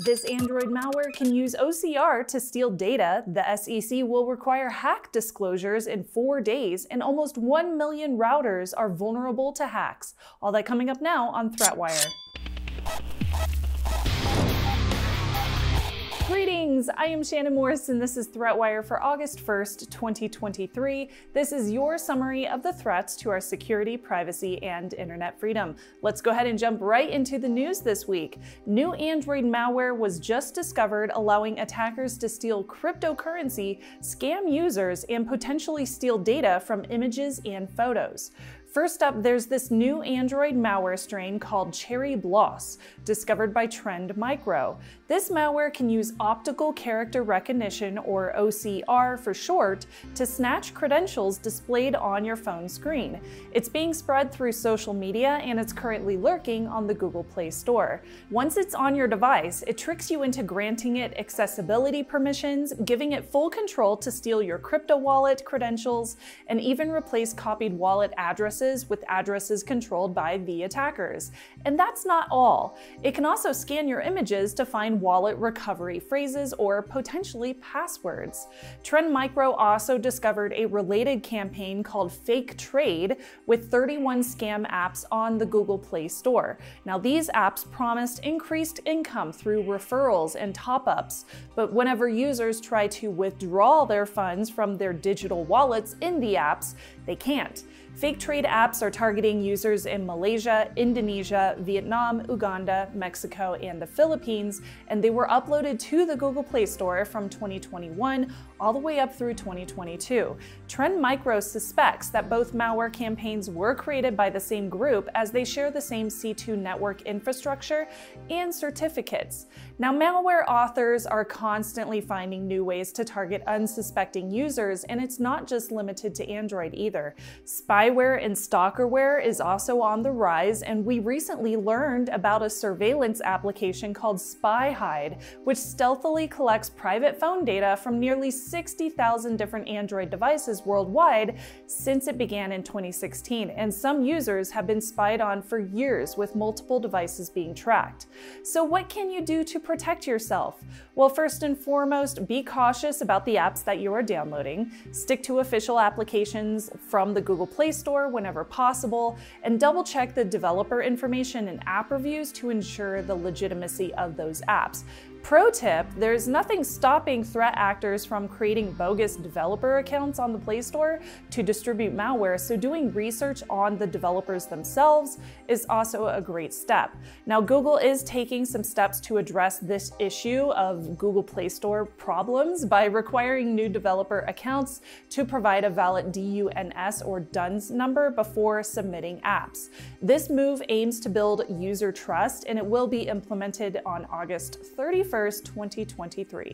This Android malware can use OCR to steal data. The SEC will require hack disclosures in 4 days, and almost 1 million routers are vulnerable to hacks. All that coming up now on ThreatWire. Greetings, I am Shannon Morse, and this is ThreatWire for August 1st, 2023. This is your summary of the threats to our security, privacy, and internet freedom. Let's go ahead and jump right into the news this week. New Android malware was just discovered, allowing attackers to steal cryptocurrency, scam users, and potentially steal data from images and photos. First up, there's this new Android malware strain called CherryBlossom, discovered by Trend Micro. This malware can use optical character recognition, or OCR for short, to snatch credentials displayed on your phone screen. It's being spread through social media, and it's currently lurking on the Google Play Store. Once it's on your device, it tricks you into granting it accessibility permissions, giving it full control to steal your crypto wallet credentials, and even replace copied wallet addresses with addresses controlled by the attackers. And that's not all. It can also scan your images to find wallet recovery phrases or potentially passwords. Trend Micro also discovered a related campaign called Fake Trade with 31 scam apps on the Google Play Store. Now, these apps promised increased income through referrals and top-ups, but whenever users try to withdraw their funds from their digital wallets in the apps, they can't. Fake Trade apps are targeting users in Malaysia, Indonesia, Vietnam, Uganda, Mexico, and the Philippines, and they were uploaded to the Google Play Store from 2021 all the way up through 2022. Trend Micro suspects that both malware campaigns were created by the same group, as they share the same C2 network infrastructure and certificates. Now, malware authors are constantly finding new ways to target unsuspecting users, and it's not just limited to Android either. Spyware and stalkerware is also on the rise, and we recently learned about a surveillance application called SpyHide, which stealthily collects private phone data from nearly 60,000 different Android devices worldwide since it began in 2016, and some users have been spied on for years, with multiple devices being tracked. So what can you do to protect yourself? Well, first and foremost, be cautious about the apps that you are downloading. Stick to official applications from the Google Play Store whenever possible, and double check the developer information and app reviews to ensure the legitimacy of those apps. Pro tip, there's nothing stopping threat actors from creating bogus developer accounts on the Play Store to distribute malware, so doing research on the developers themselves is also a great step. Now, Google is taking some steps to address this issue of Google Play Store problems by requiring new developer accounts to provide a valid DUNS or DUNS number before submitting apps. This move aims to build user trust, and it will be implemented on August 31st. 2023.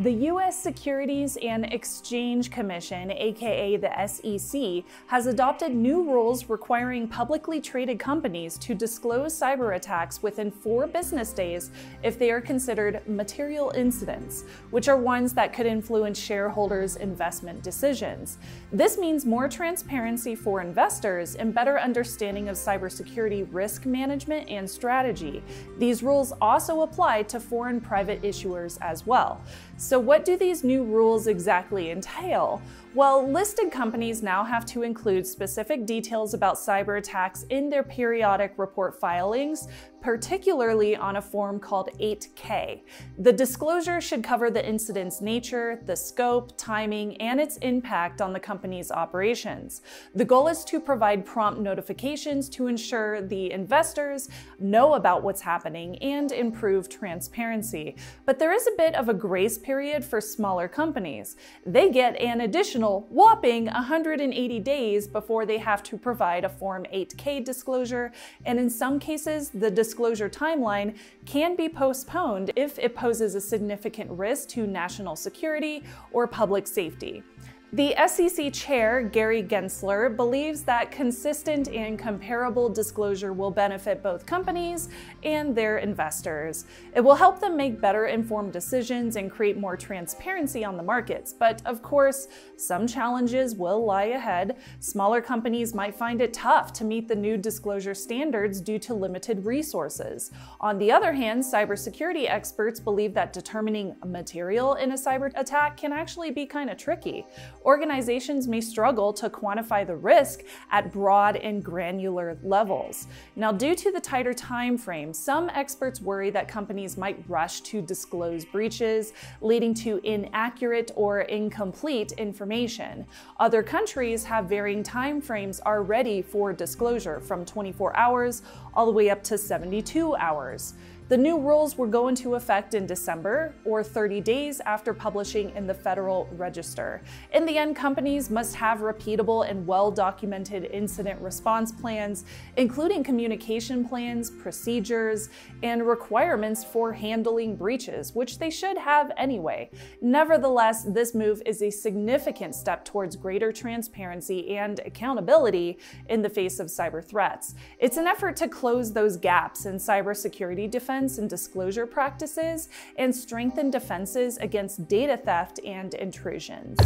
The U.S. Securities and Exchange Commission, aka the SEC, has adopted new rules requiring publicly traded companies to disclose cyber attacks within 4 business days if they are considered material incidents, which are ones that could influence shareholders' investment decisions. This means more transparency for investors and better understanding of cybersecurity risk management and strategy. These rules also apply to foreign private issuers as well. So what do these new rules exactly entail? Well, listed companies now have to include specific details about cyber attacks in their periodic report filings, particularly on a form called 8K. The disclosure should cover the incident's nature, the scope, timing, and its impact on the company's operations. The goal is to provide prompt notifications to ensure the investors know about what's happening and improve transparency. But there is a bit of a grace period for smaller companies. They get an additional whopping 180 days before they have to provide a Form 8K disclosure, and in some cases, the disclosure timeline can be postponed if it poses a significant risk to national security or public safety. The SEC Chair, Gary Gensler, believes that consistent and comparable disclosure will benefit both companies and their investors. It will help them make better informed decisions and create more transparency on the markets. But of course, some challenges will lie ahead. Smaller companies might find it tough to meet the new disclosure standards due to limited resources. On the other hand, cybersecurity experts believe that determining material in a cyber attack can actually be kind of tricky. Organizations may struggle to quantify the risk at broad and granular levels. Now, due to the tighter time frame, some experts worry that companies might rush to disclose breaches, leading to inaccurate or incomplete information. Other countries have varying time frames already for disclosure, from 24 hours all the way up to 72 hours. The new rules will go into effect in December, or 30 days after publishing in the Federal Register. In the end, companies must have repeatable and well-documented incident response plans, including communication plans, procedures, and requirements for handling breaches, which they should have anyway. Nevertheless, this move is a significant step towards greater transparency and accountability in the face of cyber threats. It's an effort to close those gaps in cybersecurity defense and disclosure practices, and strengthen defenses against data theft and intrusions.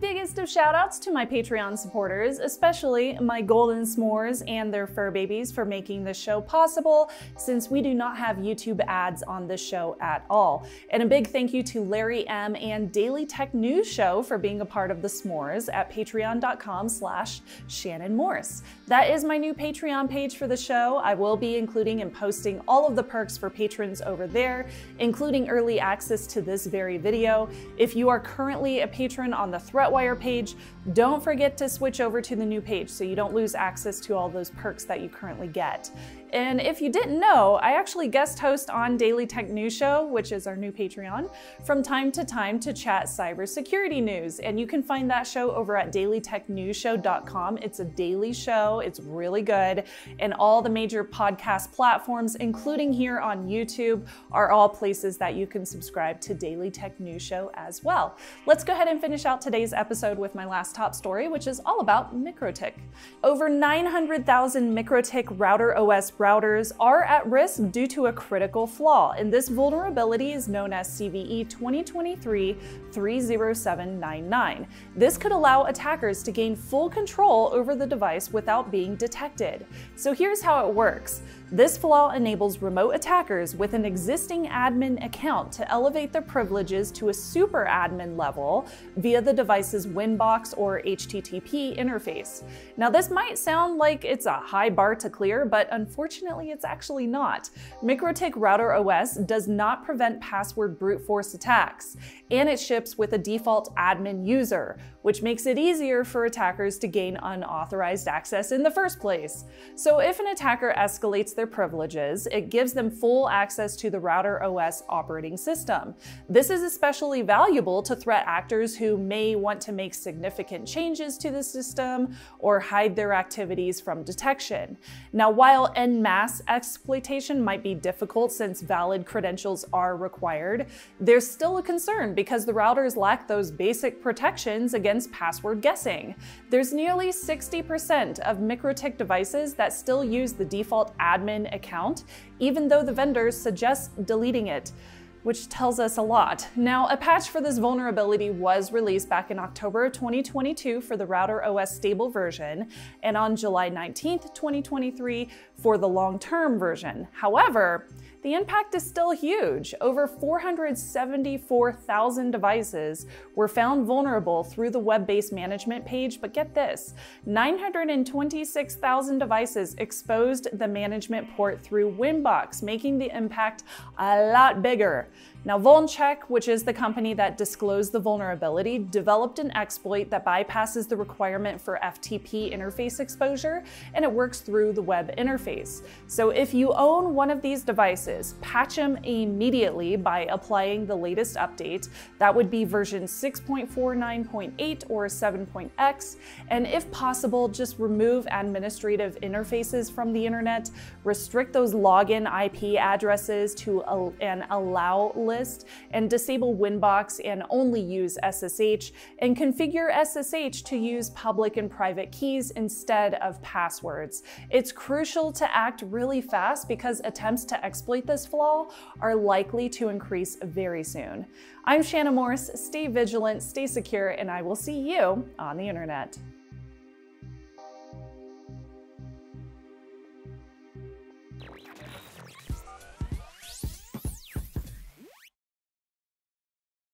Biggest of shoutouts to my Patreon supporters, especially my Golden S'mores and their fur babies, for making this show possible, since we do not have YouTube ads on this show at all. And a big thank you to Larry M. and Daily Tech News Show for being a part of the S'mores at patreon.com/Shannon Morse. That is my new Patreon page for the show. I will be including and posting all of the perks for patrons over there, including early access to this very video. If you are currently a patron on the ThreatWire page, don't forget to switch over to the new page so you don't lose access to all those perks that you currently get. And if you didn't know, I actually guest host on Daily Tech News Show, which is our new Patreon, from time to chat cybersecurity news. And you can find that show over at dailytechnewsshow.com. It's a daily show. It's really good. And all the major podcast platforms, including here on YouTube, are all places that you can subscribe to Daily Tech News Show as well. Let's go ahead and finish out today's episode with my last top story, which is all about MikroTik. Over 900,000 MikroTik RouterOS routers are at risk due to a critical flaw, and this vulnerability is known as CVE-2023-30799. This could allow attackers to gain full control over the device without being detected. So here's how it works. This flaw enables remote attackers with an existing admin account to elevate their privileges to a super admin level via the device's Winbox or HTTP interface. Now, this might sound like it's a high bar to clear, but unfortunately, it's actually not. MikroTik RouterOS does not prevent password brute force attacks, and it ships with a default admin user, which makes it easier for attackers to gain unauthorized access in the first place. So if an attacker escalates their privileges, it gives them full access to the RouterOS operating system. This is especially valuable to threat actors who may want to make significant changes to the system or hide their activities from detection. Now, while en masse exploitation might be difficult since valid credentials are required, there's still a concern because the routers lack those basic protections against password guessing. There's nearly 60% of MikroTik devices that still use the default admin account, even though the vendor suggests deleting it, which tells us a lot. Now, a patch for this vulnerability was released back in October 2022 for the RouterOS stable version, and on July 19th, 2023 for the long-term version. However, the impact is still huge. Over 474,000 devices were found vulnerable through the web-based management page, but get this, 926,000 devices exposed the management port through Winbox, making the impact a lot bigger. Now, VulnCheck, which is the company that disclosed the vulnerability, developed an exploit that bypasses the requirement for FTP interface exposure, and it works through the web interface. So if you own one of these devices, patch them immediately by applying the latest update. That would be version 6.49.8 or 7.x. And if possible, just remove administrative interfaces from the internet, restrict those login IP addresses to and allow lists list, and disable Winbox and only use SSH, and configure SSH to use public and private keys instead of passwords. It's crucial to act really fast because attempts to exploit this flaw are likely to increase very soon. I'm Shannon Morse. Stay vigilant, stay secure, and I will see you on the internet.